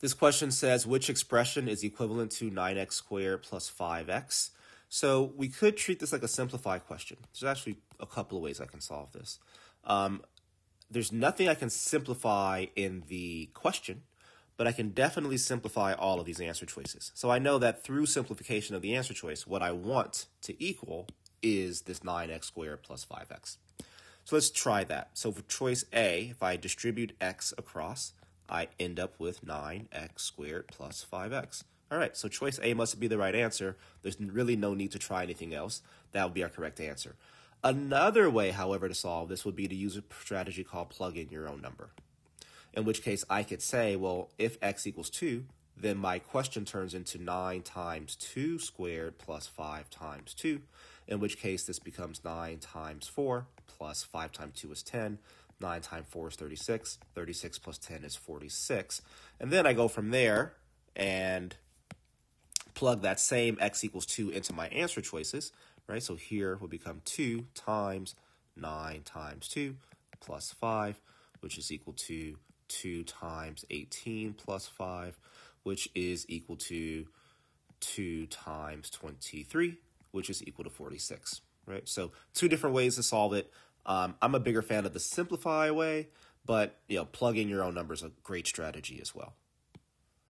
This question says, which expression is equivalent to 9x squared plus 5x? So we could treat this like a simplified question. There's actually a couple of ways I can solve this. There's nothing I can simplify in the question, but I can definitely simplify all of these answer choices. So I know that through simplification of the answer choice, what I want to equal is this 9x squared plus 5x. So let's try that. So for choice A, if I distribute x across, I end up with 9x squared plus 5x. All right, so choice A must be the right answer. There's really no need to try anything else. That would be our correct answer. Another way, however, to solve this would be to use a strategy called plug in your own number, in which case I could say, well, if x equals 2, then my question turns into 9 times 2 squared plus 5 times 2, in which case this becomes 9 times 4 plus 5 times 2 is 10. 9 times 4 is 36. 36 plus 10 is 46. And then I go from there and plug that same x equals 2 into my answer choices, right? So here will become 2 times 9 times 2 plus 5, which is equal to 2 times 18 plus 5, which is equal to 2 times 23, which is equal to 46, right? So two different ways to solve it. I'm a bigger fan of the simplify way, but plug in your own number is a great strategy as well.